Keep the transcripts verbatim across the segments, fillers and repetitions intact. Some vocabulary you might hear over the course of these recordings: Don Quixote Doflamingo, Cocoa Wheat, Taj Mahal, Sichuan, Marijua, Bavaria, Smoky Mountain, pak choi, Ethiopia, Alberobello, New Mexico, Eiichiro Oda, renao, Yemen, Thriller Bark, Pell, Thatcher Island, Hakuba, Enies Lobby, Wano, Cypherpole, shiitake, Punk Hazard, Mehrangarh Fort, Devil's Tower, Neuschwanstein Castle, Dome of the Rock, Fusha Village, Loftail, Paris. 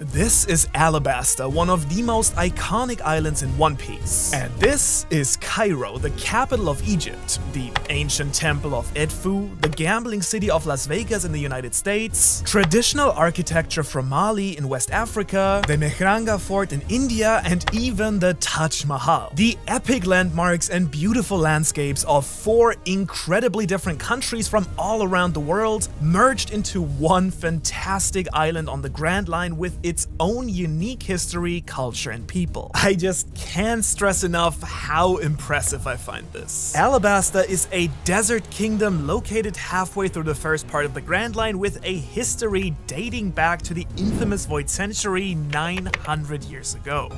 This is Alabasta, one of the most iconic islands in One Piece. And this is Cairo, the capital of Egypt, the ancient Temple of Edfu, the gambling city of Las Vegas in the United States, traditional architecture from Mali in West Africa, the Mehrangarh Fort in India, and even the Taj Mahal. The epic landmarks and beautiful landscapes of four incredibly different countries from all around the world merged into one fantastic island on the Grand Line with its own unique history, culture, and people. I just can't stress enough how impressive I find this. Alabasta is a desert kingdom located halfway through the first part of the Grand Line with a history dating back to the infamous Void Century nine hundred years ago.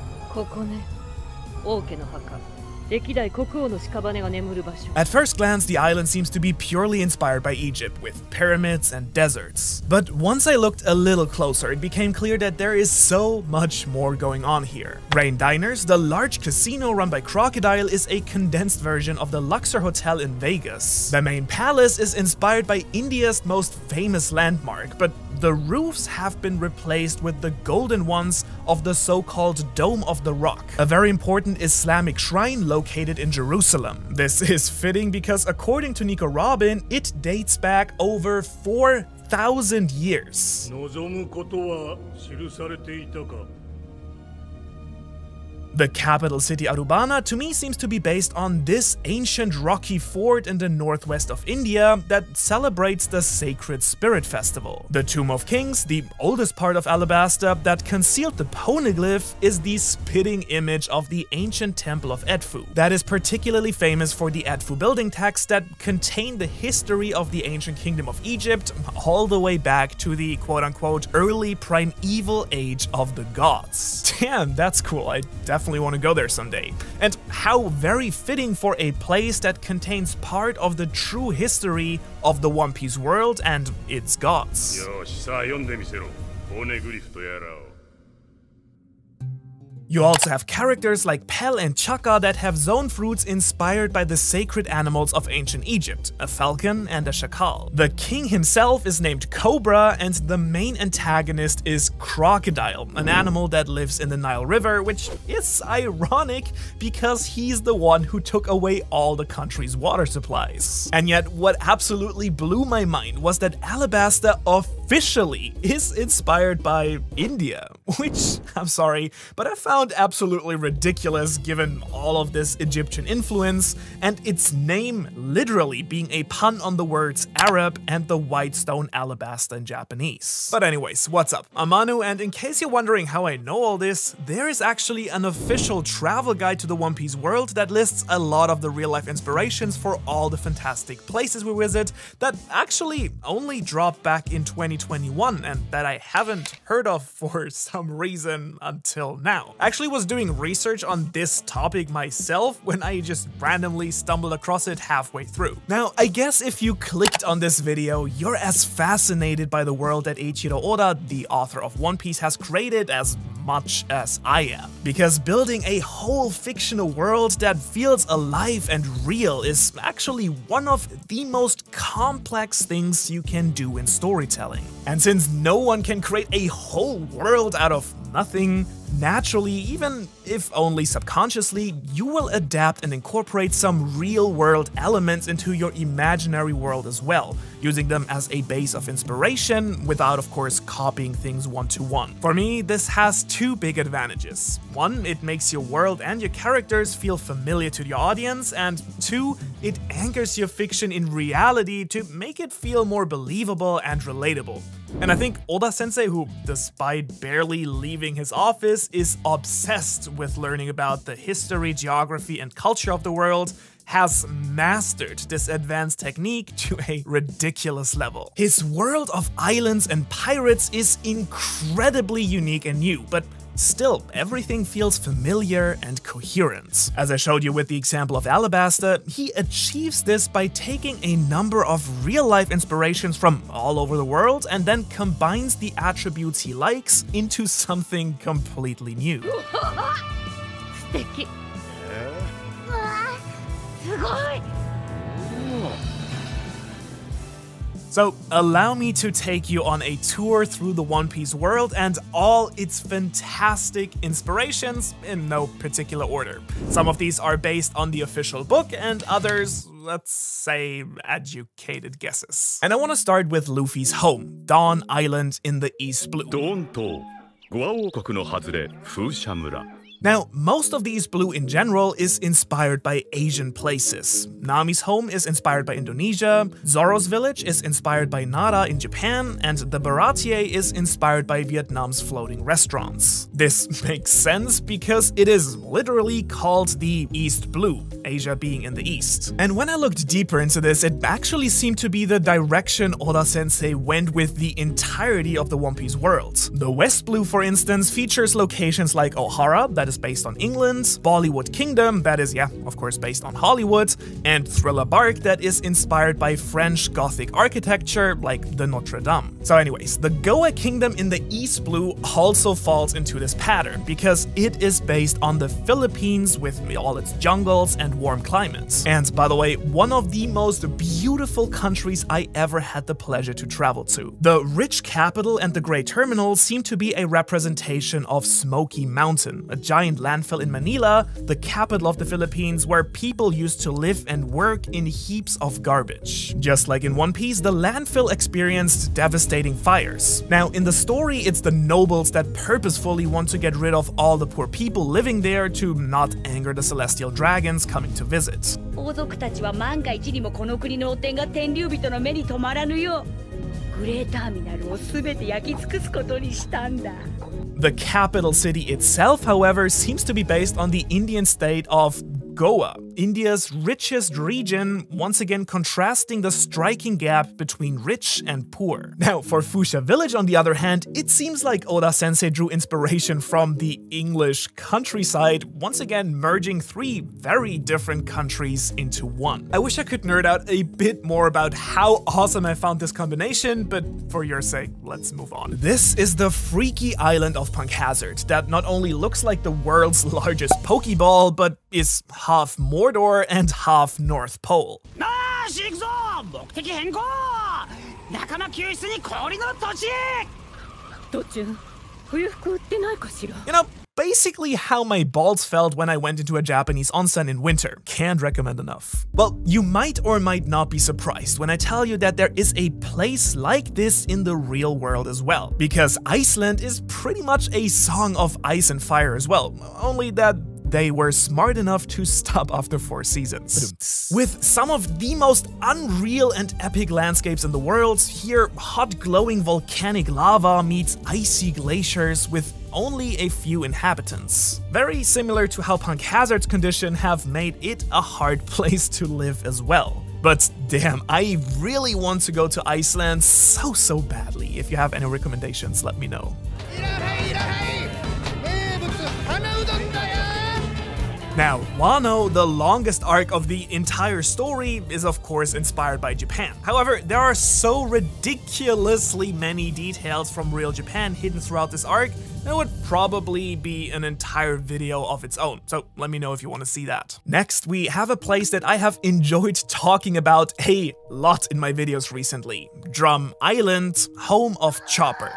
At first glance, the island seems to be purely inspired by Egypt, with pyramids and deserts. But once I looked a little closer, it became clear that there is so much more going on here. Rain Diners, the large casino run by Crocodile, is a condensed version of the Luxor Hotel in Vegas. The main palace is inspired by India's most famous landmark, but the roofs have been replaced with the golden ones of the so-called Dome of the Rock, a very important Islamic shrine located in Jerusalem. This is fitting because, according to Nico Robin, it dates back over four thousand years. The capital city Arubana to me seems to be based on this ancient rocky fort in the northwest of India that celebrates the Sacred Spirit Festival. The Tomb of Kings, the oldest part of Alabasta that concealed the poneglyph, is the spitting image of the ancient Temple of Edfu that is particularly famous for the Edfu building texts that contain the history of the ancient kingdom of Egypt all the way back to the quote-unquote early primeval age of the gods. Damn, that's cool. I definitely Definitely want to go there someday. And how very fitting for a place that contains part of the true history of the One Piece world and its gods. You also have characters like Pell and Chaka that have zone fruits inspired by the sacred animals of ancient Egypt, a falcon and a chacal. The king himself is named Cobra, and the main antagonist is Crocodile, an animal that lives in the Nile River, which is ironic because he's the one who took away all the country's water supplies. And yet, what absolutely blew my mind was that Alabasta officially is inspired by India, which, I'm sorry, but I found absolutely ridiculous given all of this Egyptian influence, and its name literally being a pun on the words Arab and the white stone Alabasta in Japanese. But anyways, what's up? I'm Manu, and in case you're wondering how I know all this, there is actually an official travel guide to the One Piece world that lists a lot of the real-life inspirations for all the fantastic places we visit that actually only dropped back in twenty twenty-one and that I haven't heard of for some reason until now. I actually was doing research on this topic myself when I just randomly stumbled across it halfway through. Now, I guess if you clicked on this video, you're as fascinated by the world that Eiichiro Oda, the author of One Piece, has created as much as I am. Because building a whole fictional world that feels alive and real is actually one of the most complex things you can do in storytelling. And since no one can create a whole world out of nothing, naturally, even if only subconsciously, you will adapt and incorporate some real-world elements into your imaginary world as well, using them as a base of inspiration without, of course, copying things one-to-one. For me, this has two big advantages. One, it makes your world and your characters feel familiar to your audience, and two, it anchors your fiction in reality to make it feel more believable and relatable. And I think Oda-sensei, who, despite barely leaving his office, is obsessed with learning about the history, geography, and culture of the world, has mastered this advanced technique to a ridiculous level. His world of islands and pirates is incredibly unique and new, but still, everything feels familiar and coherent. As I showed you with the example of Alabasta, he achieves this by taking a number of real-life inspirations from all over the world and then combines the attributes he likes into something completely new. So allow me to take you on a tour through the One Piece world and all its fantastic inspirations in no particular order. Some of these are based on the official book and others, let's say, educated guesses. And I want to start with Luffy's home, Dawn Island in the East Blue. Now, most of the East Blue in general is inspired by Asian places. Nami's home is inspired by Indonesia, Zoro's village is inspired by Nara in Japan, and the Baratie is inspired by Vietnam's floating restaurants. This makes sense because it is literally called the East Blue, Asia being in the East. And when I looked deeper into this, it actually seemed to be the direction Oda-sensei went with the entirety of the One Piece world. The West Blue, for instance, features locations like Ohara, that is based on England, Bollywood Kingdom, that is, yeah, of course, based on Hollywood, and Thriller Bark, that is inspired by French Gothic architecture, like the Notre Dame. So anyways, the Goa Kingdom in the East Blue also falls into this pattern, because it is based on the Philippines with all its jungles and warm climates. And by the way, one of the most beautiful countries I ever had the pleasure to travel to. The rich capital and the great terminal seem to be a representation of Smoky Mountain, a giant landfill in Manila, the capital of the Philippines, where people used to live and work in heaps of garbage. Just like in One Piece, the landfill experienced devastating fires. Now, in the story, it's the nobles that purposefully want to get rid of all the poor people living there to not anger the celestial dragons coming to visit. The capital city itself, however, seems to be based on the Indian state of Goa, India's richest region, once again contrasting the striking gap between rich and poor. Now, for Fusha Village, on the other hand, it seems like Oda-sensei drew inspiration from the English countryside, once again merging three very different countries into one. I wish I could nerd out a bit more about how awesome I found this combination, but for your sake, let's move on. This is the freaky island of Punk Hazard that not only looks like the world's largest Pokeball, but is half Mordor and half North Pole. You know, basically how my balls felt when I went into a Japanese onsen in winter. Can't recommend enough. Well, you might or might not be surprised when I tell you that there is a place like this in the real world as well, because Iceland is pretty much a song of ice and fire as well, only that they were smart enough to stop after four seasons. With some of the most unreal and epic landscapes in the world, here hot glowing volcanic lava meets icy glaciers with only a few inhabitants. Very similar to how Punk Hazard's condition have made it a hard place to live as well. But damn, I really want to go to Iceland so, so badly. If you have any recommendations, let me know. Now, Wano, the longest arc of the entire story, is of course inspired by Japan. However, there are so ridiculously many details from real Japan hidden throughout this arc, that would probably be an entire video of its own. So let me know if you want to see that. Next, we have a place that I have enjoyed talking about a lot in my videos recently. Drum Island, home of Chopper.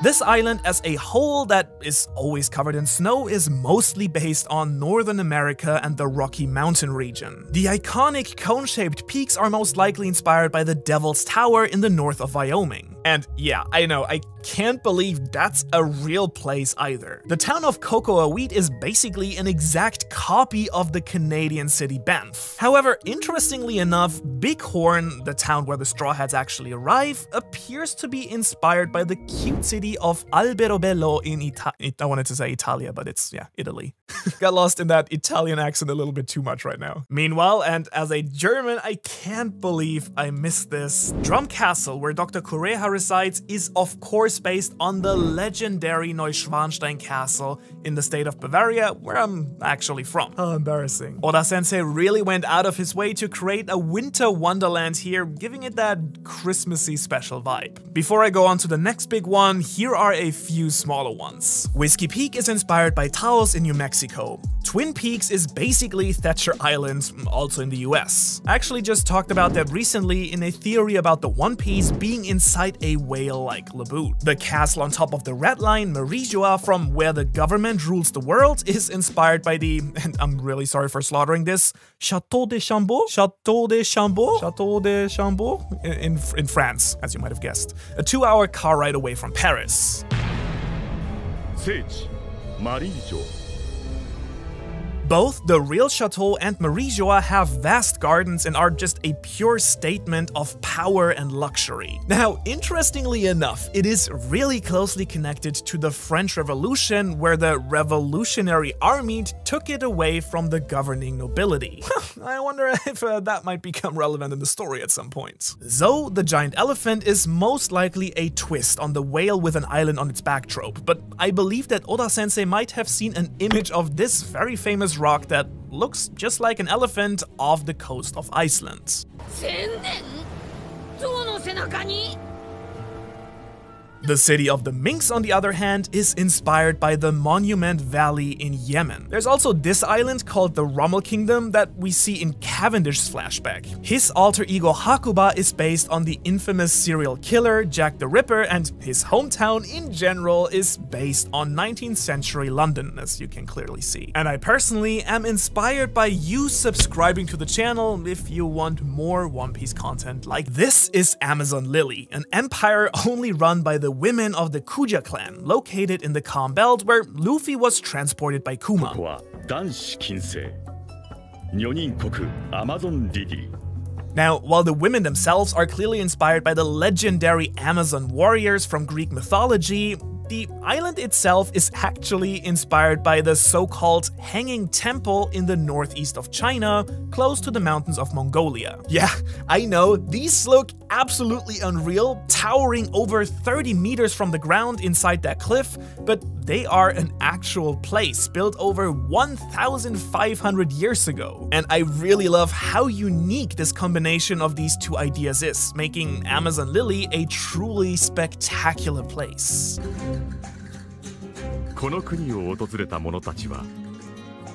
This island as a whole that is always covered in snow is mostly based on Northern America and the Rocky Mountain region. The iconic cone-shaped peaks are most likely inspired by the Devil's Tower in the north of Wyoming. And yeah, I know, I can't believe that's a real place either. The town of Cocoa Wheat is basically an exact copy of the Canadian city Banff. However, interestingly enough, Bighorn, the town where the Straw Hats actually arrive, appears to be inspired by the cute city of Alberobello in Ita- I wanted to say Italia, but it's, yeah, Italy. Got lost in that Italian accent a little bit too much right now. Meanwhile, and as a German, I can't believe I missed this. Drum Castle, where Doctor Kureha resides is of course based on the legendary Neuschwanstein Castle in the state of Bavaria, where I'm actually from. How embarrassing. Oda-sensei really went out of his way to create a winter wonderland here, giving it that Christmassy special vibe. Before I go on to the next big one, here are a few smaller ones. Whiskey Peak is inspired by Taos in New Mexico. Twin Peaks is basically Thatcher Island, also in the U S. I actually just talked about that recently in a theory about the One Piece being inside a whale-like lagoon. The castle on top of the Red Line, Marijua, from where the government rules the world, is inspired by the, and I'm really sorry for slaughtering this, Chateau de Chambord? Chateau de Chambord? Chateau de Chambord? In, in France, as you might have guessed. A two-hour car ride away from Paris. Sage, Marijua. Both the real chateau and Marijua have vast gardens and are just a pure statement of power and luxury. Now, interestingly enough, it is really closely connected to the French Revolution, where the Revolutionary Army took it away from the governing nobility. I wonder if uh, that might become relevant in the story at some point. Zoe, the giant elephant, is most likely a twist on the whale with an island on its back trope, but I believe that Oda-sensei might have seen an image of this very famous rock that looks just like an elephant off the coast of Iceland. The city of the Minks, on the other hand, is inspired by the Monument Valley in Yemen. There's also this island called the Rommel Kingdom that we see in Cavendish's flashback. His alter ego Hakuba is based on the infamous serial killer Jack the Ripper, and his hometown in general is based on nineteenth century London, as you can clearly see. And I personally am inspired by you subscribing to the channel if you want more One Piece content like this. This is Amazon Lily, an empire only run by the The women of the Kuja clan, located in the Calm Belt, where Luffy was transported by Kuma. Now, while the women themselves are clearly inspired by the legendary Amazon warriors from Greek mythology, the island itself is actually inspired by the so-called Hanging Temple in the northeast of China, close to the mountains of Mongolia. Yeah, I know, these look absolutely unreal, towering over thirty meters from the ground inside that cliff, but they are an actual place built over one thousand five hundred years ago. And I really love how unique this combination of these two ideas is, making Amazon Lily a truly spectacular place. この国を訪れた者たちは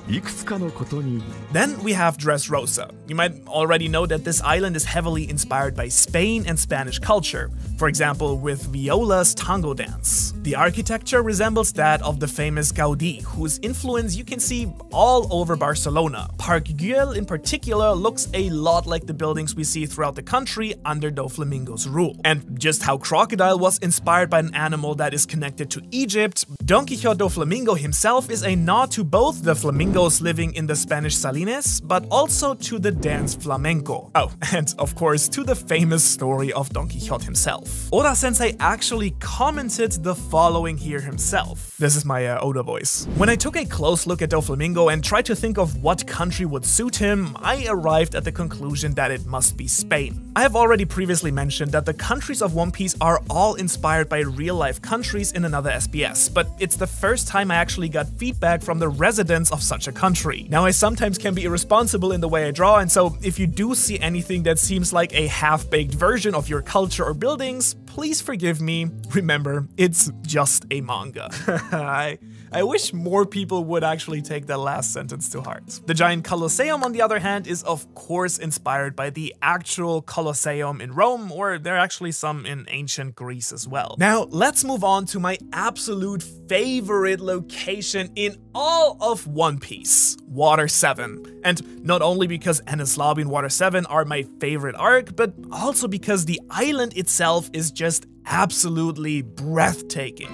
Then we have Dressrosa. You might already know that this island is heavily inspired by Spain and Spanish culture, for example with Viola's tango dance. The architecture resembles that of the famous Gaudí, whose influence you can see all over Barcelona. Parc Güell in particular looks a lot like the buildings we see throughout the country under Doflamingo's rule. And just how Crocodile was inspired by an animal that is connected to Egypt, Don Quixote Doflamingo himself is a nod to both the flamingo living in the Spanish Salines, but also to the dance flamenco. Oh, and of course to the famous story of Don Quixote himself. Oda-sensei actually commented the following here himself. This is my uh, Oda voice. When I took a close look at Doflamingo and tried to think of what country would suit him, I arrived at the conclusion that it must be Spain. I have already previously mentioned that the countries of One Piece are all inspired by real-life countries in another S B S, but it's the first time I actually got feedback from the residents of such a country. Now, I sometimes can be irresponsible in the way I draw, and so if you do see anything that seems like a half-baked version of your culture or buildings, please forgive me. Remember, it's just a manga. I, I wish more people would actually take that last sentence to heart. The giant Colosseum, on the other hand, is of course inspired by the actual Colosseum in Rome, or there are actually some in ancient Greece as well. Now, let's move on to my absolute favorite location in all of One Piece. Water seven. And not only because Enies Lobby and Water seven are my favorite arc, but also because the island itself is just absolutely breathtaking.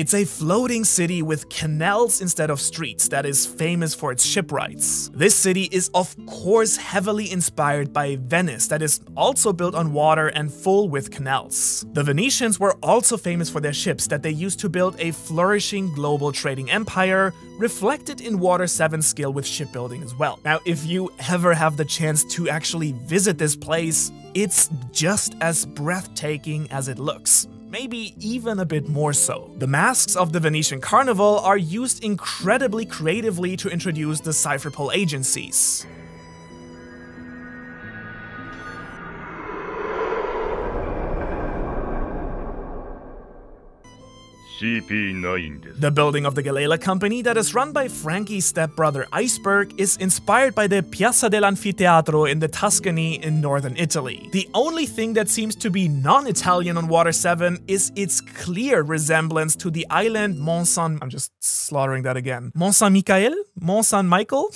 It's a floating city with canals instead of streets that is famous for its shipwrights. This city is of course heavily inspired by Venice, that is also built on water and full with canals. The Venetians were also famous for their ships that they used to build a flourishing global trading empire, reflected in Water seven's skill with shipbuilding as well. Now, if you ever have the chance to actually visit this place, it's just as breathtaking as it looks. Maybe even a bit more so. The masks of the Venetian Carnival are used incredibly creatively to introduce the Cypherpole agencies. The building of the Galela Company, that is run by Frankie's stepbrother Iceberg, is inspired by the Piazza dell'Anfiteatro in the Tuscany in northern Italy. The only thing that seems to be non-Italian on Water seven is its clear resemblance to the island Mont Saint- I'm just slaughtering that again. Mont Saint Michael? Mont Saint Michael?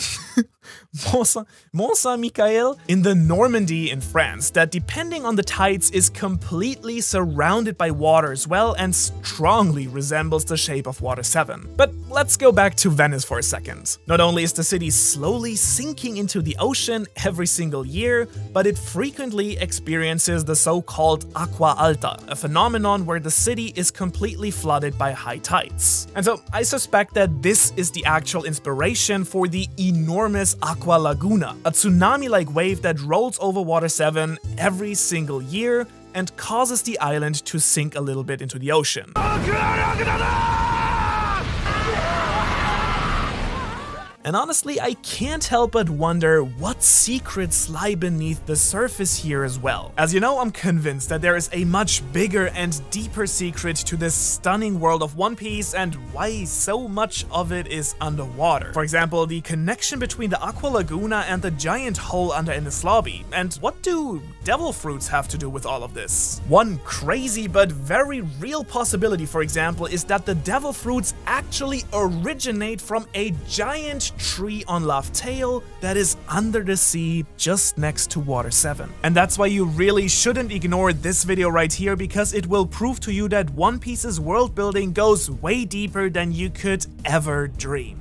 Mont Saint-Michel in the Normandy in France, that depending on the tides is completely surrounded by water as well and strongly resembles the shape of Water seven. But let's go back to Venice for a second. Not only is the city slowly sinking into the ocean every single year, but it frequently experiences the so-called acqua alta, a phenomenon where the city is completely flooded by high tides. And so I suspect that this is the actual inspiration for the enormous Aqua Laguna, a tsunami-like wave that rolls over Water seven every single year and causes the island to sink a little bit into the ocean. And honestly, I can't help but wonder what secrets lie beneath the surface here as well. As you know, I'm convinced that there is a much bigger and deeper secret to this stunning world of One Piece and why so much of it is underwater. For example, the connection between the Aqua Laguna and the giant hole under Ennis Lobby. And what do devil fruits have to do with all of this? One crazy but very real possibility, for example, is that the devil fruits actually originate from a giant tree on Loftail that is under the sea just next to Water seven. And that's why you really shouldn't ignore this video right here, because it will prove to you that One Piece's world building goes way deeper than you could ever dream.